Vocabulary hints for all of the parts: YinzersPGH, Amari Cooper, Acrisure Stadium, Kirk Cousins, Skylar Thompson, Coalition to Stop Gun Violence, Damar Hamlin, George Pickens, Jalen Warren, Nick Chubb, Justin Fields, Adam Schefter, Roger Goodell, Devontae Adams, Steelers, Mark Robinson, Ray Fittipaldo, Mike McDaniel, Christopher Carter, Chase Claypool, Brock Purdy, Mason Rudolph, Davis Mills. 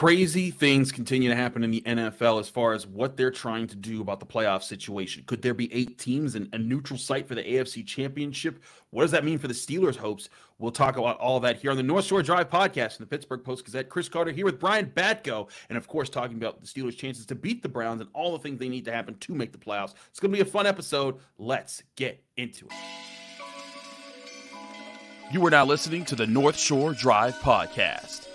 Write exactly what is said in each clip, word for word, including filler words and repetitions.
Crazy things continue to happen in the N F L as far as what they're trying to do about the playoff situation. Could there be eight teams and a neutral site for the A F C championship? What does that mean for the Steelers' hopes? We'll talk about all that here on the North Shore Drive podcast and the Pittsburgh Post-Gazette. Chris Carter here with Brian Batko, and of course talking about the Steelers' chances to beat the Browns and all the things they need to happen to make the playoffs. It's going to be a fun episode. Let's get into it. You are now listening to the North Shore Drive podcast,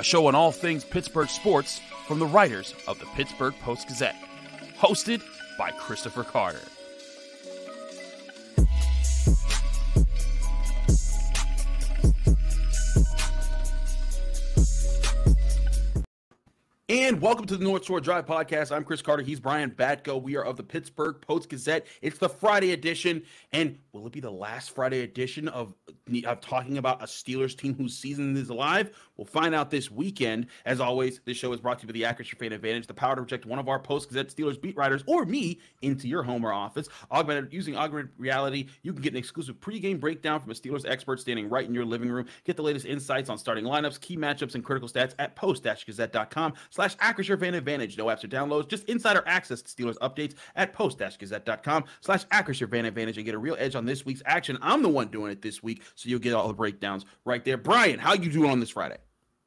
a show on all things Pittsburgh sports from the writers of the Pittsburgh Post-Gazette, hosted by Christopher Carter. And welcome to the North Shore Drive podcast. I'm Chris Carter. He's Brian Batko. We are of the Pittsburgh Post-Gazette. It's the Friday edition. And will it be the last Friday edition of, of talking about a Steelers team whose season is alive? We'll find out this weekend. As always, this show is brought to you by the Acrisure Fan Advantage, the power to project one of our Post-Gazette Steelers beat writers or me into your home or office. Augmented Using augmented reality, you can get an exclusive pregame breakdown from a Steelers expert standing right in your living room. Get the latest insights on starting lineups, key matchups, and critical stats at post-gazette.com. Slash Acrisure Fan Advantage. No apps or downloads, just insider access to Steelers updates at post-gazette.com slash Acrisure Fan Advantage and get a real edge on this week's action. I'm the one doing it this week, so you'll get all the breakdowns right there. Brian, how you doing on this Friday?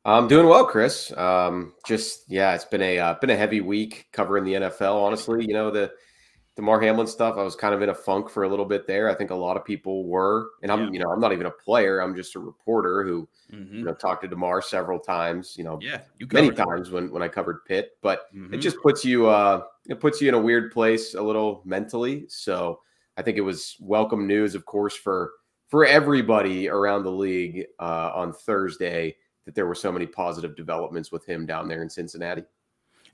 I'm doing well, Chris. Um, just, yeah, it's been a uh, been a heavy week covering the N F L, honestly. You know, the Damar Hamlin stuff, I was kind of in a funk for a little bit there. I think a lot of people were. And I'm, yeah. you know, I'm not even a player. I'm just a reporter who – Mm-hmm. You know, talked to Damar several times, you know, yeah, you many times when, when I covered Pitt, but mm-hmm. it just puts you, uh, it puts you in a weird place a little mentally. So I think it was welcome news, of course, for, for everybody around the league uh, on Thursday that there were so many positive developments with him down there in Cincinnati.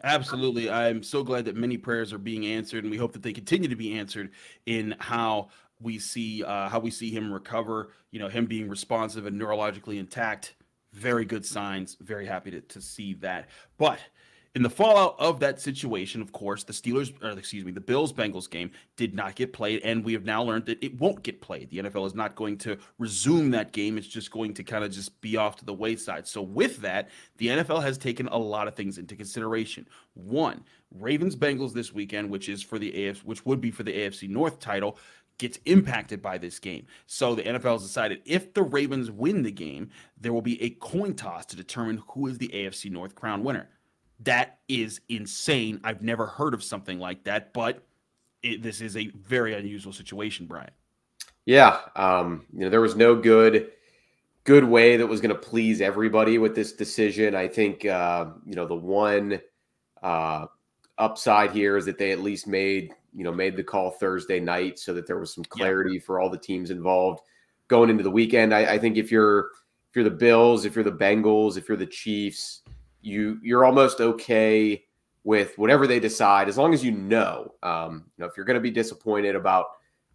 Absolutely. I'm so glad that many prayers are being answered, and we hope that they continue to be answered in how we see uh, how we see him recover, you know, him being responsive and neurologically intact. Very good signs. Very happy to, to see that. But in the fallout of that situation, of course, the Steelers, or excuse me, the Bills-Bengals game did not get played, and we have now learned that it won't get played. The N F L is not going to resume that game. It's just going to kind of just be off to the wayside. So with that, the N F L has taken a lot of things into consideration. One, Ravens-Bengals this weekend, which is for the A F C, which would be for the A F C North title, gets impacted by this game. So the N F L has decided if the Ravens win the game, there will be a coin toss to determine who is the A F C North crown winner. That is insane. I've never heard of something like that, but it, this is a very unusual situation, Brian. Yeah. Um, you know, there was no good, good way that was going to please everybody with this decision. I think, uh, you know, the one uh, upside here is that they at least made, you know, made the call Thursday night so that there was some clarity yeah. for all the teams involved going into the weekend. I, I think if you're, if you're the Bills, if you're the Bengals, if you're the Chiefs, you you're almost okay with whatever they decide, as long as you know, um, you know, if you're going to be disappointed about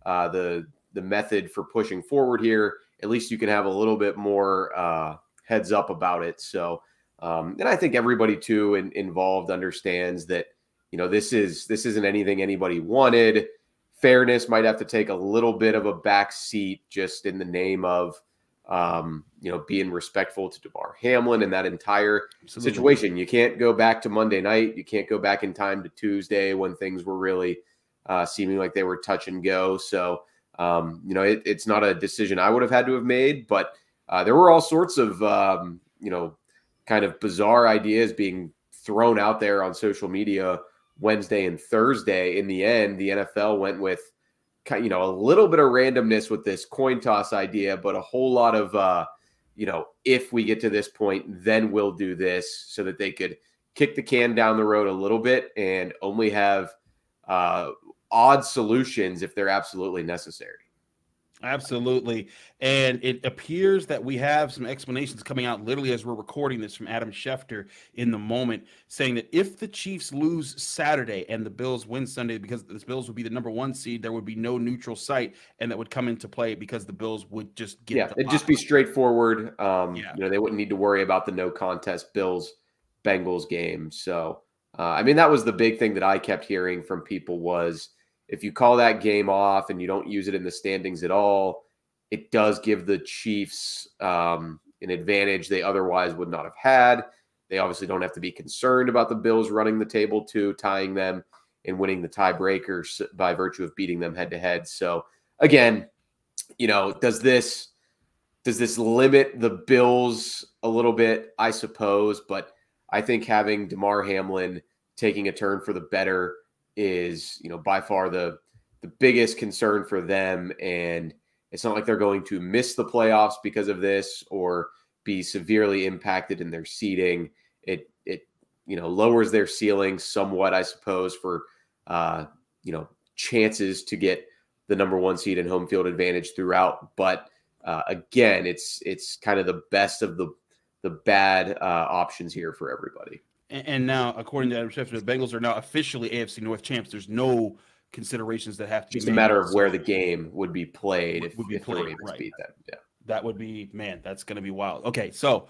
uh, the, the method for pushing forward here, at least you can have a little bit more uh, heads up about it. So, um, and I think everybody too in, involved understands that, you know, this is this isn't anything anybody wanted. Fairness might have to take a little bit of a back seat just in the name of, um, you know, being respectful to Damar Hamlin and that entire Absolutely. situation. You can't go back to Monday night. You can't go back in time to Tuesday when things were really uh, seeming like they were touch and go. So, um, you know, it, it's not a decision I would have had to have made, but uh, there were all sorts of, um, you know, kind of bizarre ideas being thrown out there on social media Wednesday and Thursday. In the end, the N F L went with, you know, a little bit of randomness with this coin toss idea, but a whole lot of, uh, you know, if we get to this point, then we'll do this, so that they could kick the can down the road a little bit and only have uh, odd solutions if they're absolutely necessary. Absolutely. And it appears that we have some explanations coming out literally as we're recording this from Adam Schefter in the moment, saying that if the Chiefs lose Saturday and the Bills win Sunday, because the Bills would be the number one seed, there would be no neutral site, and that would come into play because the Bills would just get yeah, the it'd just be straightforward. Um, yeah. You know, they wouldn't need to worry about the no contest Bills Bengals game. So, uh, I mean, that was the big thing that I kept hearing from people was, if you call that game off and you don't use it in the standings at all, it does give the Chiefs um, an advantage they otherwise would not have had. They obviously don't have to be concerned about the Bills running the table to tying them and winning the tiebreakers by virtue of beating them head to head. So again, you know, does this, does this limit the Bills a little bit? I suppose, but I think having Damar Hamlin taking a turn for the better is, you know, by far the, the biggest concern for them. And it's not like they're going to miss the playoffs because of this or be severely impacted in their seeding. It, it, you know, lowers their ceiling somewhat, I suppose, for, uh, you know, chances to get the number one seed and home field advantage throughout. But uh, again, it's, it's kind of the best of the, the bad uh, options here for everybody. And, and now, according to Adam Schefter, the Bengals are now officially A F C North champs. There's no considerations that have to be just a matter of where the game would be played. If, would be if played, the Ravens right. beat them. Yeah. That would be, man, that's going to be wild. Okay, so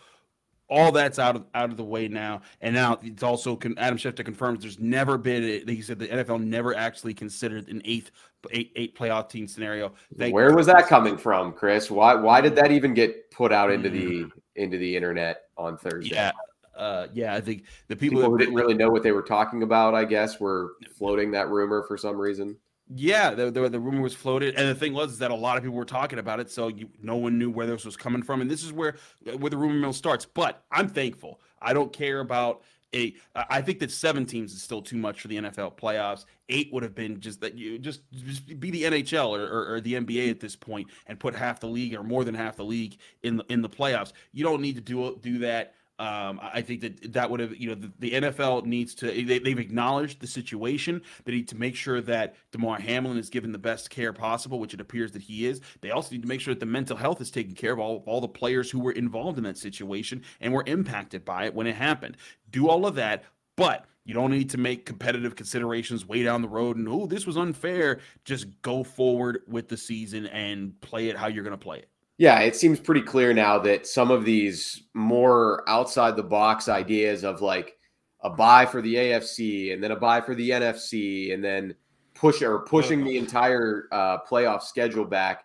all that's out of out of the way now, and now it's also con Adam Schefter confirms there's never been. A, he said the N F L never actually considered an eighth eight eight playoff team scenario. Thank Where was that coming from, Chris? Why why did that even get put out into the into the internet on Thursday? Yeah, uh, yeah. I think the people, people who didn't really know what they were talking about, I guess, were floating that rumor for some reason. Yeah, the, the the rumor was floated, and the thing was is that a lot of people were talking about it, so you, no one knew where this was coming from, and this is where where the rumor mill starts. But I'm thankful. I don't care about a. I think that seven teams is still too much for the N F L playoffs. Eight would have been just that you just, just be the N H L or, or or the N B A at this point, and put half the league or more than half the league in the in the playoffs. You don't need to do do that. Um, I think that that would have, you know, the, the N F L needs to, they, they've acknowledged the situation. They need to make sure that Damar Hamlin is given the best care possible, which it appears that he is. They also need to make sure that the mental health is taken care of, all, all the players who were involved in that situation and were impacted by it when it happened. Do all of that, but you don't need to make competitive considerations way down the road and, oh, this was unfair. Just go forward with the season and play it how you're going to play it. Yeah, it seems pretty clear now that some of these more outside the box ideas of like a bye for the A F C and then a bye for the N F C and then push or pushing the entire uh, playoff schedule back.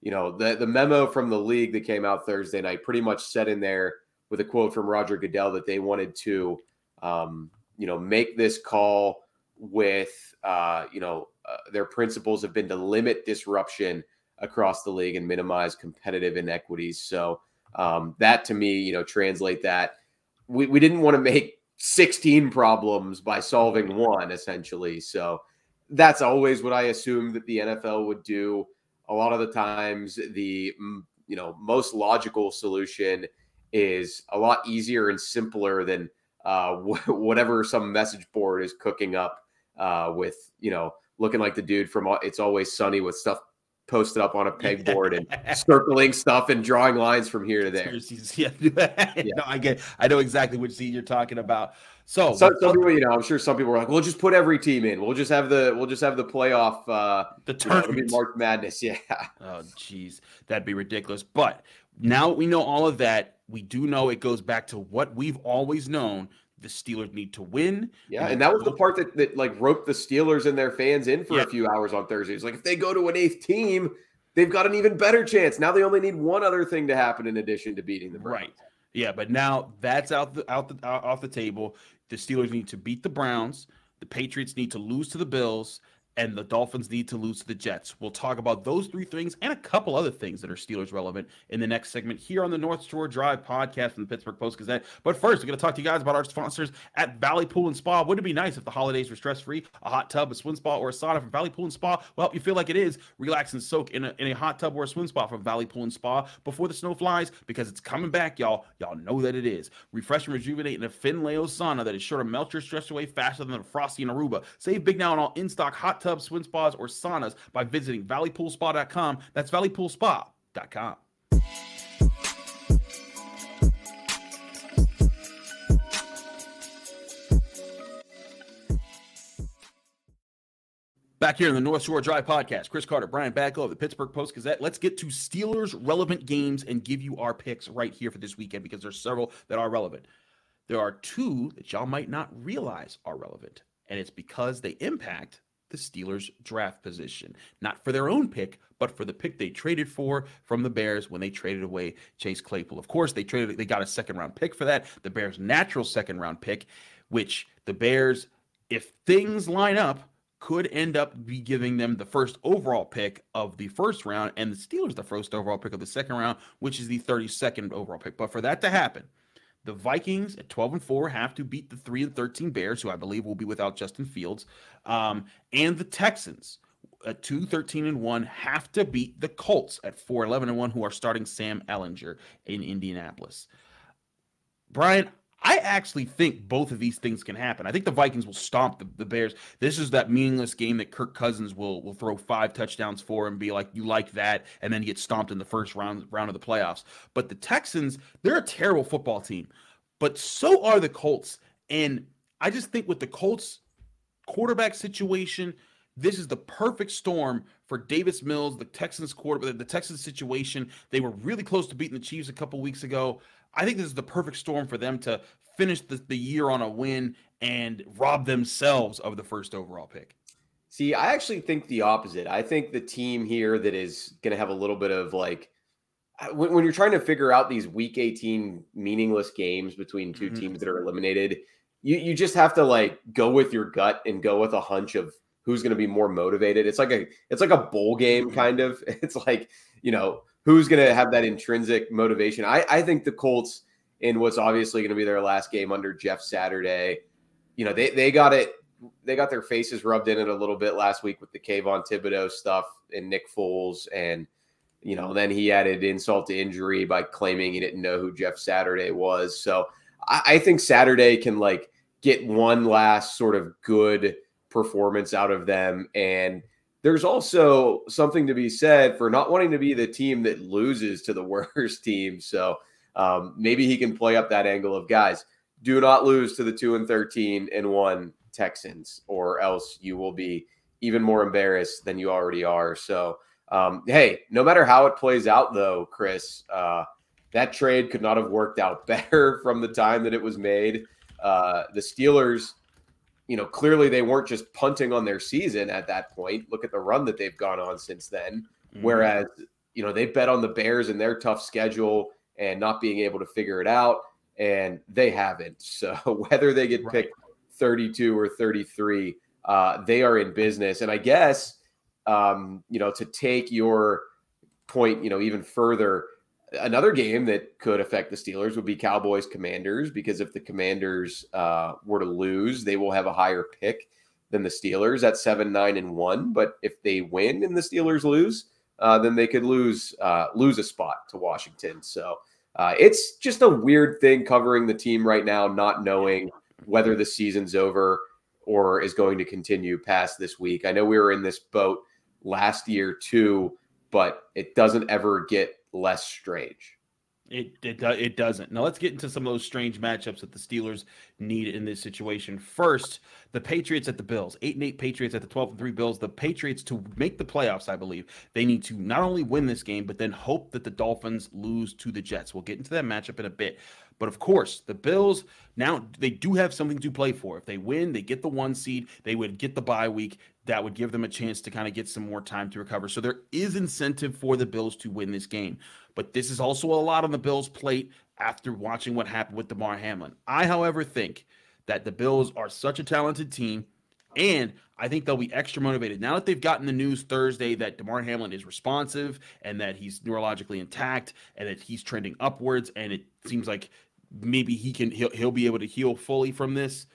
You know, the, the memo from the league that came out Thursday night pretty much said in there with a quote from Roger Goodell that they wanted to, um, you know, make this call with, uh, you know, uh, their principles have been to limit disruption across the league and minimize competitive inequities. So um, that to me, you know, translate that. We, we didn't want to make sixteen problems by solving one, essentially. So that's always what I assumed that the N F L would do. A lot of the times the, you know, most logical solution is a lot easier and simpler than uh, whatever some message board is cooking up uh, with, you know, looking like the dude from It's Always Sunny with stuff posted up on a pegboard and circling stuff and drawing lines from here to there. Yeah. No, I get, I know exactly which seed you're talking about. So, some, some people, you know, I'm sure some people were like, "We'll just put every team in. We'll just have the, we'll just have the playoff, uh, the tournament, you know, March Madness." Yeah. Oh, geez, that'd be ridiculous. But now we know all of that. We do know it goes back to what we've always known. The Steelers need to win. Yeah, and that was the part that, that like roped the Steelers and their fans in for yeah. a few hours on Thursday. It's like, if they go to an eighth team, they've got an even better chance. Now they only need one other thing to happen in addition to beating the Browns. Right. Yeah, but now that's out the out the out, off the table. The Steelers need to beat the Browns. The Patriots need to lose to the Bills. And the Dolphins need to lose to the Jets. We'll talk about those three things and a couple other things that are Steelers relevant in the next segment here on the North Shore Drive podcast from the Pittsburgh Post-Gazette. But first, we're going to talk to you guys about our sponsors at Valley Pool and Spa. Wouldn't it be nice if the holidays were stress-free? A hot tub, a swim spa, or a sauna from Valley Pool and Spa will help you feel like it is. Relax and soak in a, in a hot tub or a swim spa from Valley Pool and Spa before the snow flies, because it's coming back, y'all. Y'all know that it is. Refresh and rejuvenate in a Finlayo sauna that is sure to melt your stress away faster than a frosty in Aruba. Save big now on all in-stock hot tubs, swim spas, or saunas by visiting valley pool spa dot com. That's valley pool spa dot com. Back here in the North Shore Drive podcast, Chris Carter, Brian Batko of the Pittsburgh Post-Gazette. Let's get to Steelers relevant games and give you our picks right here for this weekend, because there's several that are relevant. There are two that y'all might not realize are relevant, and it's because they impact the Steelers' draft position. Not for their own pick, but for the pick they traded for from the Bears when they traded away Chase Claypool. Of course, they traded, they got a second-round pick for that, the Bears' natural second-round pick, which the Bears, if things line up, could end up be giving them the first overall pick of the first round, and the Steelers the first overall pick of the second round, which is the thirty-second overall pick. But for that to happen, the Vikings at twelve and four have to beat the three and thirteen Bears, who I believe will be without Justin Fields, um, and the Texans at two thirteen and one have to beat the Colts at four eleven and one, who are starting Sam Ehlinger in Indianapolis. Brian, I actually think both of these things can happen. I think the Vikings will stomp the, the Bears. This is that meaningless game that Kirk Cousins will will throw five touchdowns for and be like, you like that, and then get stomped in the first round round of the playoffs. But the Texans, they're a terrible football team, but so are the Colts. And I just think with the Colts quarterback situation, this is the perfect storm for Davis Mills, the Texans quarterback, the Texans situation. They were really close to beating the Chiefs a couple weeks ago. I think this is the perfect storm for them to finish the, the year on a win and rob themselves of the first overall pick. See, I actually think the opposite. I think the team here that is going to have a little bit of like, when, when you're trying to figure out these week eighteen meaningless games between two mm-hmm. teams that are eliminated, you, you just have to like go with your gut and go with a hunch of who's going to be more motivated. It's like a, it's like a bowl game kind of, it's like, you know, who's going to have that intrinsic motivation? I, I think the Colts, in what's obviously going to be their last game under Jeff Saturday, you know, they they got it, they got their faces rubbed in it a little bit last week with the Kayvon Thibodeau stuff and Nick Foles, and you know, then he added insult to injury by claiming he didn't know who Jeff Saturday was. So I, I think Saturday can like get one last sort of good performance out of them. And there's also something to be said for not wanting to be the team that loses to the worst team. So um, maybe he can play up that angle of, guys, do not lose to the two and thirteen and one Texans, or else you will be even more embarrassed than you already are. So, um, hey, no matter how it plays out, though, Chris, uh, that trade could not have worked out better from the time that it was made. Uh, the Steelers, you know, clearly they weren't just punting on their season at that point. Look at the run that they've gone on since then. Mm-hmm. Whereas, you know, they bet on the Bears and their tough schedule and not being able to figure it out, and they haven't. So whether they get right. picked thirty-two or thirty-three, uh, they are in business. And I guess, um, you know, to take your point, you know, even further, another game that could affect the Steelers would be Cowboys Commanders, because if the Commanders uh, were to lose, they will have a higher pick than the Steelers at seven, nine, and one. But if they win and the Steelers lose, uh, then they could lose, uh, lose a spot to Washington. So uh, it's just a weird thing covering the team right now, not knowing whether the season's over or is going to continue past this week. I know we were in this boat last year too, but it doesn't ever get less strange. It, it it doesn't. Now let's get into some of those strange matchups that the Steelers need in this situation. First, the Patriots at the Bills. Eight and eight Patriots at the twelve and three Bills. The Patriots, to make the playoffs, I believe, they need to not only win this game, but then hope that the Dolphins lose to the Jets. We'll get into that matchup in a bit. But of course, the Bills, now they do have something to play for. If they win, they get the one seed. They would get the bye week. That would give them a chance to kind of get some more time to recover. So there is incentive for the Bills to win this game. But this is also a lot on the Bills' plate after watching what happened with Damar Hamlin. I, however, think that the Bills are such a talented team, and I think they'll be extra motivated. Now that they've gotten the news Thursday that Damar Hamlin is responsive and that he's neurologically intact and that he's trending upwards, and it seems like maybe he can he'll, he'll be able to heal fully from this,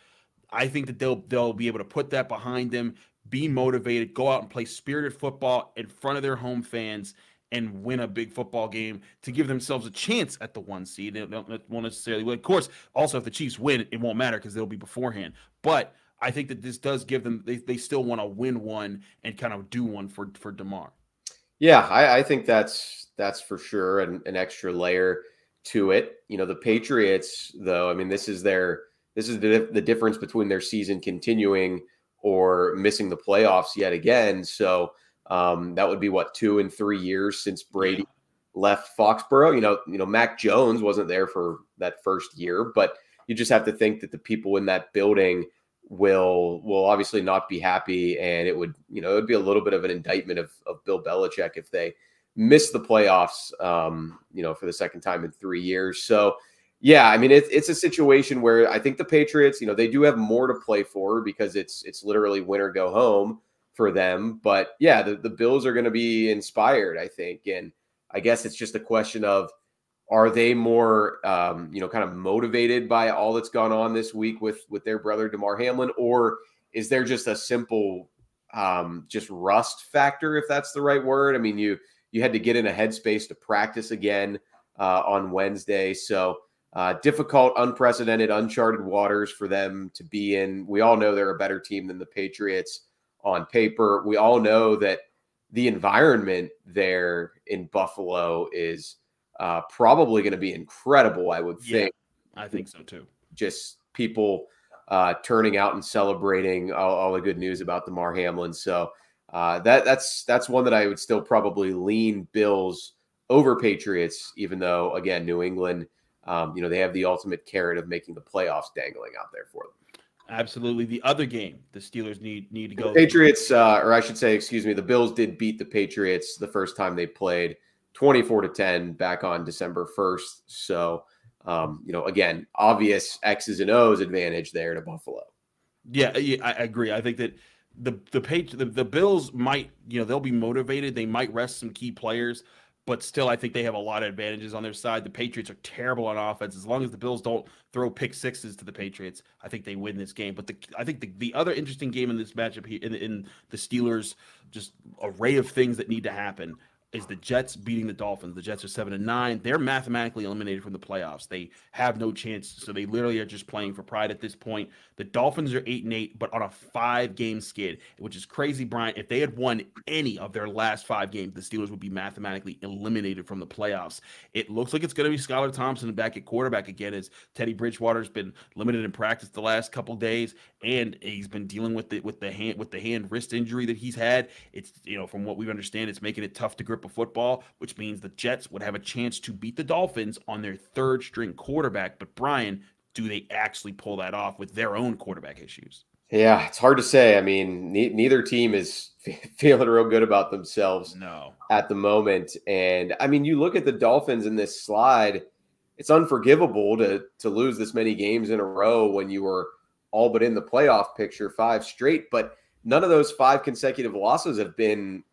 I think that they'll they'll be able to put that behind them, be motivated, go out and play spirited football in front of their home fans, and win a big football game to give themselves a chance at the one seed. They don't won't necessarily win. Of course, also if the Chiefs win, it won't matter because they'll be beforehand. But I think that this does give them, they, they still want to win one and kind of do one for, for Damar. Yeah, I, I think that's that's for sure an, an extra layer to it. You know, the Patriots, though, I mean, this is their, this is the, the difference between their season continuing or missing the playoffs yet again. So um, that would be what, two and three years since Brady left Foxborough. You know, you know, Mac Jones wasn't there for that first year, but you just have to think that the people in that building will will obviously not be happy, and it would, you know, it would be a little bit of an indictment of, of Bill Belichick if they miss the playoffs, um, you know, for the second time in three years. So, yeah, I mean, it's it's a situation where I think the Patriots, you know, they do have more to play for because it's it's literally win or go home for them. But yeah, the, the Bills are going to be inspired, I think, and I guess it's just a question of, are they more, um, you know, kind of motivated by all that's gone on this week with with their brother Damar Hamlin, or is there just a simple, um, just rust factor, if that's the right word? I mean, you you had to get in a headspace to practice again uh, on Wednesday, so uh, difficult, unprecedented, uncharted waters for them to be in. We all know they're a better team than the Patriots on paper. We all know that the environment there in Buffalo is Uh, probably going to be incredible, I would think. Yeah, I think so too. Just people uh, turning out and celebrating all, all the good news about Damar Hamlin. So uh, that that's that's one that I would still probably lean Bills over Patriots, even though, again, New England, um, you know, they have the ultimate carrot of making the playoffs dangling out there for them. Absolutely. The other game, the Steelers need need to go. The Patriots, uh, or I should say, excuse me, the Bills did beat the Patriots the first time they played, twenty-four to ten back on December first. So, um, you know, again, obvious X's and O's advantage there to Buffalo. Yeah, yeah, I agree. I think that the the, page, the the Bills might, you know, they'll be motivated. They might rest some key players, but still I think they have a lot of advantages on their side. The Patriots are terrible on offense. As long as the Bills don't throw pick sixes to the Patriots, I think they win this game. But the, I think the, the other interesting game in this matchup here, in, in the Steelers, just array of things that need to happen, is the Jets beating the Dolphins. The Jets are seven and nine. They're mathematically eliminated from the playoffs. They have no chance. So they literally are just playing for pride at this point. The Dolphins are eight and eight, but on a five game skid, which is crazy, Brian. If they had won any of their last five games, the Steelers would be mathematically eliminated from the playoffs. It looks like it's going to be Skylar Thompson back at quarterback again, as Teddy Bridgewater has been limited in practice the last couple of days, and he's been dealing with the with the hand with the hand wrist injury that he's had. It's, you know, from what we understand, it's making it tough to grip of football, which means the Jets would have a chance to beat the Dolphins on their third string quarterback. But Brian, do they actually pull that off with their own quarterback issues? Yeah, it's hard to say. I mean, ne neither team is feeling real good about themselves no. at the moment. And I mean, you look at the Dolphins in this slide, it's unforgivable to, to lose this many games in a row when you were all but in the playoff picture five straight, but none of those five consecutive losses have been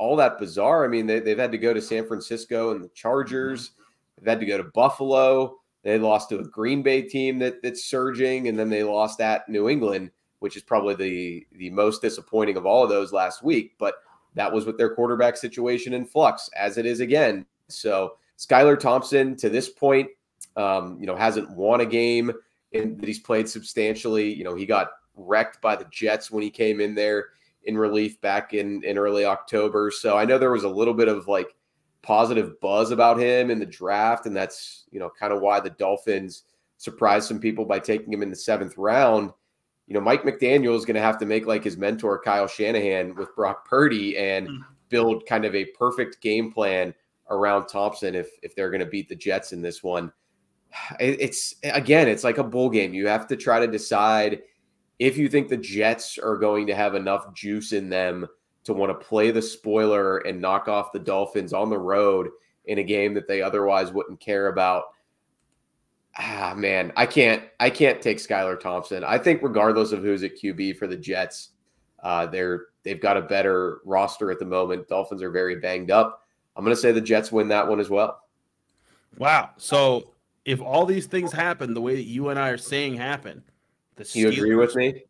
all that bizarre. I mean, they, they've had to go to San Francisco and the Chargers. They've had to go to Buffalo. They lost to a Green Bay team that that's surging, and then they lost at New England, which is probably the, the most disappointing of all of those last week. But that was with their quarterback situation in flux, as it is again. So Skylar Thompson, to this point, um, you know, hasn't won a game in, that he's played substantially. You know, he got wrecked by the Jets when he came in there in relief back in, in early October. So I know there was a little bit of like positive buzz about him in the draft. And that's, you know, kind of why the Dolphins surprised some people by taking him in the seventh round. You know, Mike McDaniel is going to have to make like his mentor, Kyle Shanahan, with Brock Purdy, and build kind of a perfect game plan around Thompson. If, if they're going to beat the Jets in this one, it's, again, it's like a bowl game. You have to try to decide if you think the Jets are going to have enough juice in them to want to play the spoiler and knock off the Dolphins on the road in a game that they otherwise wouldn't care about. Ah, man, I can't, I can't take Skylar Thompson. I think regardless of who's at Q B for the Jets, uh, they're, they've got a better roster at the moment. Dolphins are very banged up. I'm going to say the Jets win that one as well. Wow. So if all these things happen the way that you and I are saying happen, you agree with me?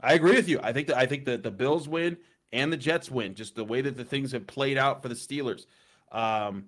I agree with you. I think that I think that the Bills win and the Jets win, just the way that the things have played out for the Steelers. Um,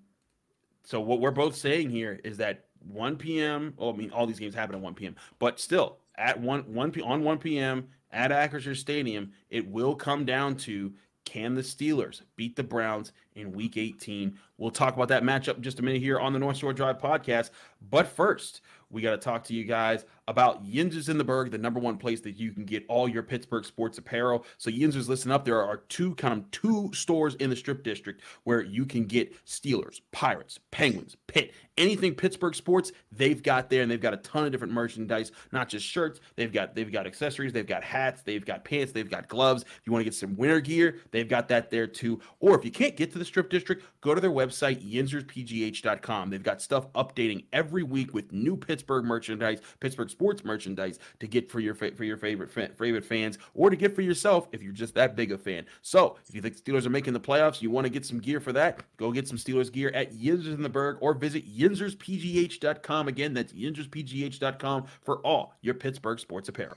so what we're both saying here is that one P M Well, I mean, all these games happen at one P M But still, at one one p on one P M at Acrisure Stadium, it will come down to, can the Steelers beat the Browns in Week eighteen? We'll talk about that matchup in just a minute here on the North Shore Drive podcast. But first, we got to talk to you guys about Yinzers in the Berg, the number one place that you can get all your Pittsburgh sports apparel. So Yinzers, listen up. There are two kind of two stores in the Strip District where you can get Steelers, Pirates, Penguins, Pitt, anything Pittsburgh sports, they've got there, and they've got a ton of different merchandise, not just shirts. They've got they've got accessories, they've got hats, they've got pants, they've got gloves. If you want to get some winter gear, they've got that there too. Or if you can't get to the Strip District, go to their website, Yinzers P G H dot com. They've got stuff updating every week with new Pittsburgh merchandise, Pittsburgh sports merchandise to get for your fa for your favorite fa favorite fans, or to get for yourself if you're just that big a fan. So if you think the Steelers are making the playoffs, you want to get some gear for that, go get some Steelers gear at Yinzers in the Berg, or visit Yinzers P G H dot com. Again, that's Yinzers P G H dot com for all your Pittsburgh sports apparel.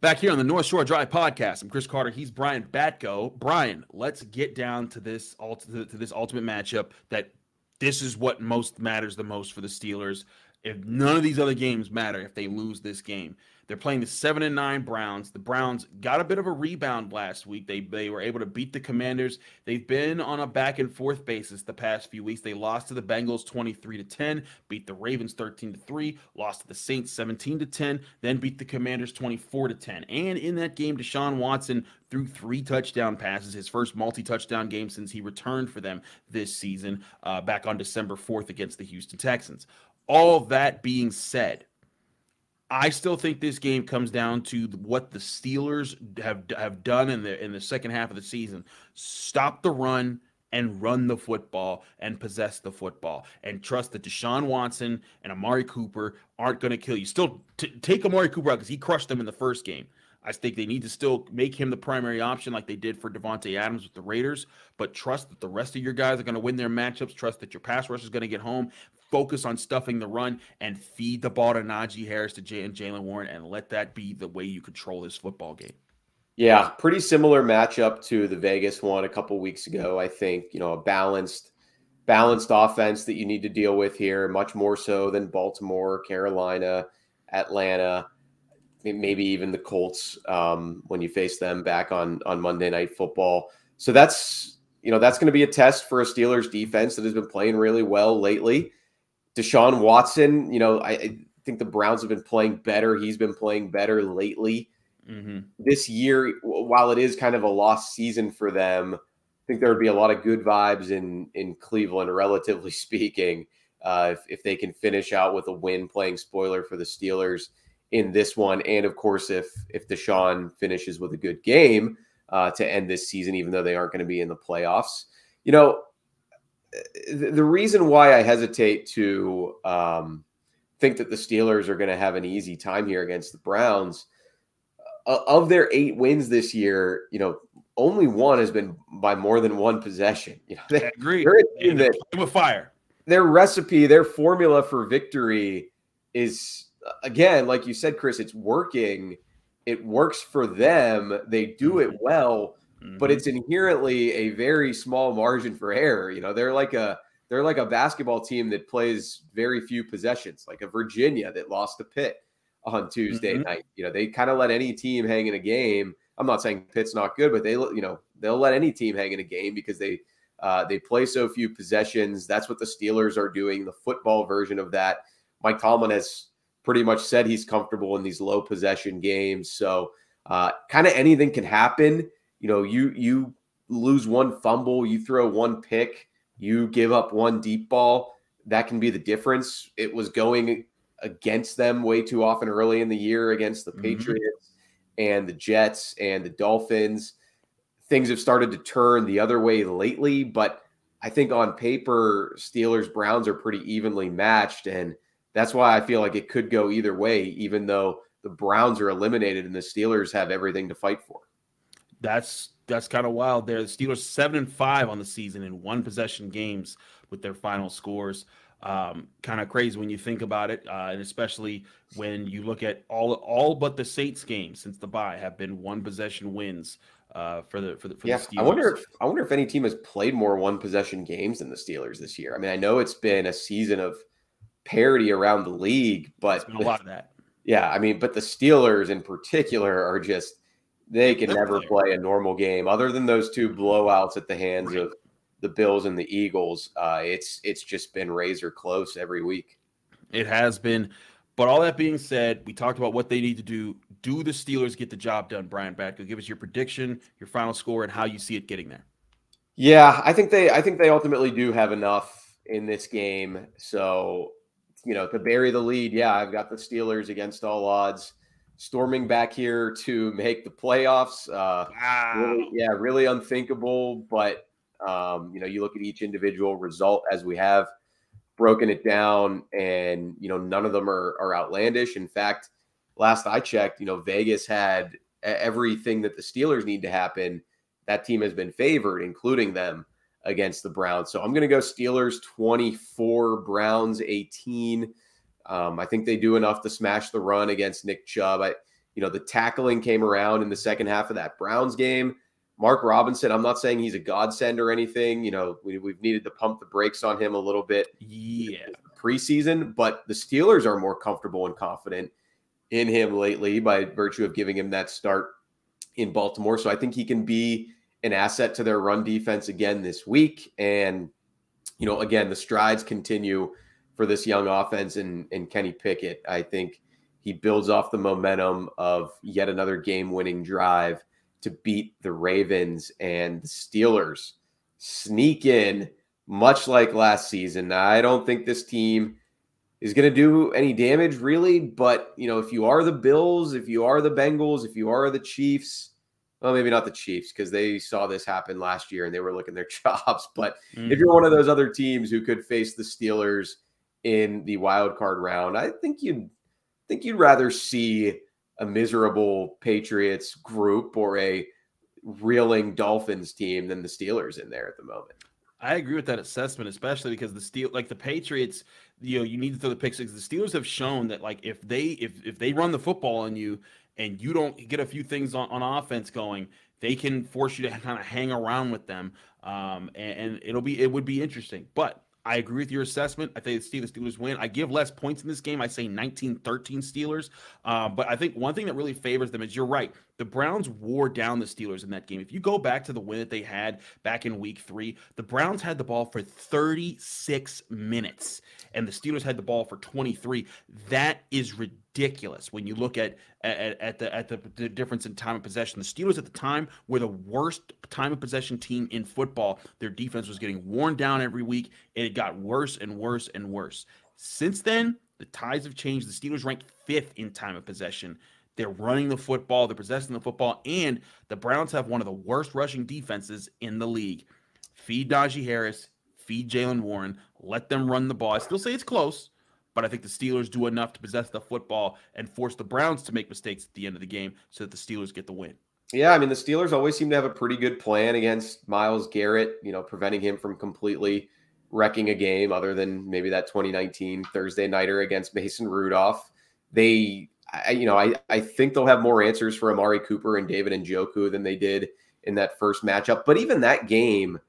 Back here on the North Shore Drive podcast, I'm Chris Carter. He's Brian Batko. Brian, let's get down to this to this ultimate matchup. That this is what most matters the most for the Steelers. If none of these other games matter, if they lose this game, they're playing the seven and nine Browns. The Browns got a bit of a rebound last week. They they were able to beat the Commanders. They've been on a back and forth basis the past few weeks. They lost to the Bengals twenty-three to ten, beat the Ravens thirteen to three, lost to the Saints seventeen to ten, then beat the Commanders twenty-four to ten. And in that game, Deshaun Watson threw three touchdown passes, his first multi-touchdown game since he returned for them this season, uh, back on December fourth against the Houston Texans. All that being said, I still think this game comes down to what the Steelers have have done in the in the second half of the season. Stop the run and run the football and possess the football and trust that Deshaun Watson and Amari Cooper aren't going to kill you. Still t take Amari Cooper out because he crushed them in the first game. I think they need to still make him the primary option like they did for Devontae Adams with the Raiders, but trust that the rest of your guys are going to win their matchups. Trust that your pass rush is going to get home. Focus on stuffing the run and feed the ball to Najee Harris, to Jay and Jalen Warren, and let that be the way you control this football game. Yeah, pretty similar matchup to the Vegas one a couple weeks ago. I think, you know, a balanced balanced offense that you need to deal with here, much more so than Baltimore, Carolina, Atlanta, maybe even the Colts um, when you face them back on, on Monday Night Football. So that's, you know, that's going to be a test for a Steelers defense that has been playing really well lately. Deshaun Watson, you know, I, I think the Browns have been playing better. He's been playing better lately. Mm-hmm. This year, while it is kind of a lost season for them, I think there would be a lot of good vibes in, in Cleveland, relatively speaking, uh, if, if they can finish out with a win playing spoiler for the Steelers in this one. And of course, if if Deshaun finishes with a good game uh, to end this season, even though they aren't going to be in the playoffs. You know, th the reason why I hesitate to um, think that the Steelers are going to have an easy time here against the Browns, uh, of their eight wins this year, you know, only one has been by more than one possession. You know, they, I agree. They're a team that, with fire. Their recipe, their formula for victory is, again, like you said, Chris, it's working. It works for them. They do it well, mm-hmm. but it's inherently a very small margin for error. You know, they're like a they're like a basketball team that plays very few possessions, like a Virginia that lost to Pitt on Tuesday mm-hmm. night. You know, they kind of let any team hang in a game. I'm not saying Pitt's not good, but they, you know, they'll let any team hang in a game because they uh, they play so few possessions. That's what the Steelers are doing. The football version of that. Mike Tomlin has pretty much said he's comfortable in these low possession games. So uh, kind of anything can happen. You know, you, you lose one fumble, you throw one pick, you give up one deep ball. That can be the difference. It was going against them way too often early in the year against the mm-hmm. Patriots and the Jets and the Dolphins. Things have started to turn the other way lately, but I think on paper, Steelers Browns are pretty evenly matched, and that's why I feel like it could go either way, even though the Browns are eliminated and the Steelers have everything to fight for. That's that's kind of wild there. The Steelers seven and five on the season in one possession games with their final scores. Um, kind of crazy when you think about it, uh, and especially when you look at all all but the Saints games since the bye have been one possession wins uh, for the for the, for yeah, the Steelers. I wonder if I wonder if any team has played more one possession games than the Steelers this year. I mean, I know it's been a season of parity around the league, but a lot of that. Yeah, I mean, but the Steelers in particular are just, they can never play a normal game other than those two blowouts at the hands right. of the Bills and the Eagles. Uh, it's it's just been razor close every week. It has been. But all that being said, we talked about what they need to do do the Steelers get the job done, Brian Batko? Give us your prediction, your final score, and how you see it getting there. Yeah, I think they I think they ultimately do have enough in this game. So, you know, to bury the lead, yeah, I've got the Steelers against all odds storming back here to make the playoffs. Uh, wow. Really, yeah, really unthinkable. But, um, you know, you look at each individual result as we have broken it down, and, you know, none of them are, are outlandish. In fact, last I checked, you know, Vegas had everything that the Steelers need to happen. That team has been favored, including them, against the Browns. So I'm going to go Steelers twenty-four, Browns eighteen. Um, I think they do enough to smash the run against Nick Chubb. I, you know, the tackling came around in the second half of that Browns game. Mark Robinson, I'm not saying he's a godsend or anything. You know, we, we've needed to pump the brakes on him a little bit. Yeah, preseason, but the Steelers are more comfortable and confident in him lately by virtue of giving him that start in Baltimore. So I think he can be an asset to their run defense again this week. And, you know, again, the strides continue for this young offense and, and Kenny Pickett. I think he builds off the momentum of yet another game-winning drive to beat the Ravens, and the Steelers sneak in, much like last season. Now, I don't think this team is going to do any damage, really. But, you know, if you are the Bills, if you are the Bengals, if you are the Chiefs, well, maybe not the Chiefs, because they saw this happen last year and they were licking their chops. But mm-hmm. if you're one of those other teams who could face the Steelers in the wild card round, I think you'd think you'd rather see a miserable Patriots group or a reeling Dolphins team than the Steelers in there at the moment. I agree with that assessment, especially because the Steel, like the Patriots, you know, you need to throw the pick six. The Steelers have shown that, like, if they if if they run the football on you and you don't get a few things on, on offense going, they can force you to kind of hang around with them, um, and, and it'll be it would be interesting. But I agree with your assessment. I think the Steelers win. I give less points in this game. I say nineteen thirteen Steelers. Uh, but I think one thing that really favors them is, you're right, the Browns wore down the Steelers in that game. If you go back to the win that they had back in week three, the Browns had the ball for thirty-six minutes, and the Steelers had the ball for twenty-three. That is ridiculous when you look at at, at the at the, the difference in time of possession. The Steelers at the time were the worst time of possession team in football. Their defense was getting worn down every week, and it got worse and worse and worse. Since then, the tides have changed. The Steelers ranked fifth in time of possession. They're running the football, they're possessing the football, and the Browns have one of the worst rushing defenses in the league. Feed Najee Harris, feed Jalen Warren, let them run the ball. I still say it's close, but I think the Steelers do enough to possess the football and force the Browns to make mistakes at the end of the game so that the Steelers get the win. Yeah, I mean, the Steelers always seem to have a pretty good plan against Myles Garrett, you know, preventing him from completely wrecking a game, other than maybe that twenty nineteen Thursday nighter against Mason Rudolph. They... I, you know, I, I think they'll have more answers for Amari Cooper and David Njoku than they did in that first matchup. But even that game,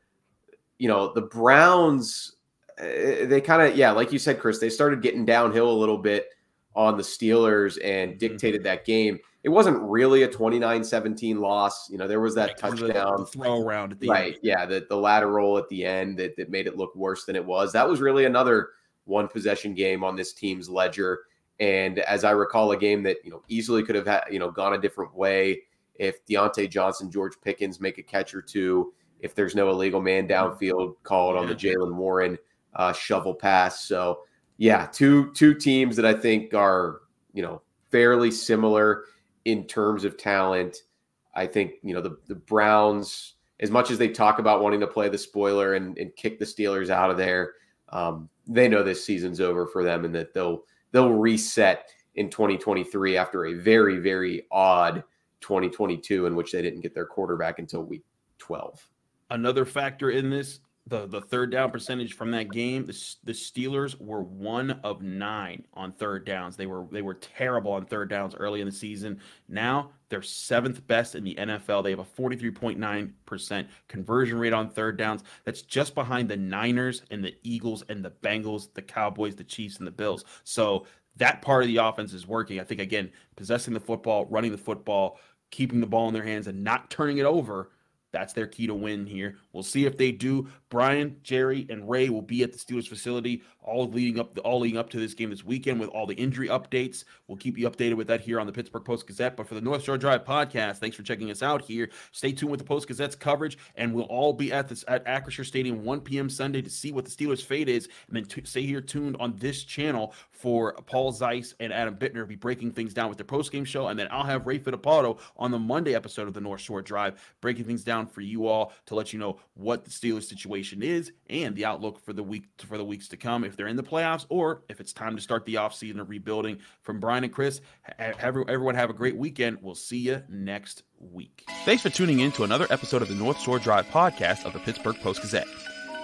you know, the Browns, they kind of, yeah, like you said, Chris, they started getting downhill a little bit on the Steelers and dictated mm-hmm. that game. It wasn't really a twenty-nine seventeen loss. You know, there was that like, touchdown. The throw around at the right, end. Yeah, the, the lateral at the end that, that made it look worse than it was. That was really another one-possession game on this team's ledger. And as I recall, a game that, you know, easily could have had, you know, gone a different way if Deontay Johnson, George Pickens make a catch or two, if there's no illegal man downfield called yeah. on the Jalen Warren uh, shovel pass. So, yeah, two two teams that I think are, you know, fairly similar in terms of talent. I think, you know, the, the Browns, as much as they talk about wanting to play the spoiler and, and kick the Steelers out of there, um, they know this season's over for them and that they'll, They'll reset in twenty twenty-three after a very, very odd twenty twenty-two in which they didn't get their quarterback until week twelve. Another factor in this, the, the third down percentage from that game, the, the Steelers were one of nine on third downs. They were they were terrible on third downs early in the season. Now they're seventh best in the N F L. They have a forty-three point nine percent conversion rate on third downs. That's just behind the Niners and the Eagles and the Bengals, the Cowboys, the Chiefs, and the Bills. So that part of the offense is working. I think, again, possessing the football, running the football, keeping the ball in their hands, and not turning it over, that's their key to win here. We'll see if they do, Brian, Jerry, and Ray will be at the Steelers facility all leading up all leading up to this game this weekend with all the injury updates. We'll keep you updated with that here on the Pittsburgh Post-Gazette. But for the North Shore Drive podcast, thanks for checking us out here. Stay tuned with the Post-Gazette's coverage, and we'll all be at this at Acrisure Stadium one p.m. Sunday to see what the Steelers' fate is. And then t- stay here tuned on this channel for Paul Zeiss and Adam Bittner be breaking things down with their post-game show. And then I'll have Ray Fittipaldo on the Monday episode of the North Shore Drive breaking things down for you all to let you know what the Steelers' situation is and the outlook for the week for the weeks to come, if they're in the playoffs or if it's time to start the offseason of rebuilding. From Brian and Chris, everyone have a great weekend. We'll see you next week. Thanks for tuning in to another episode of the North Shore Drive podcast of the Pittsburgh Post-Gazette.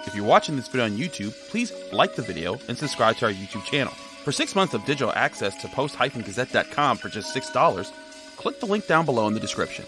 If you're watching this video on YouTube, please like the video and subscribe to our YouTube channel. For six months of digital access to post dash gazette dot com for just six dollars, click the link down below in the description.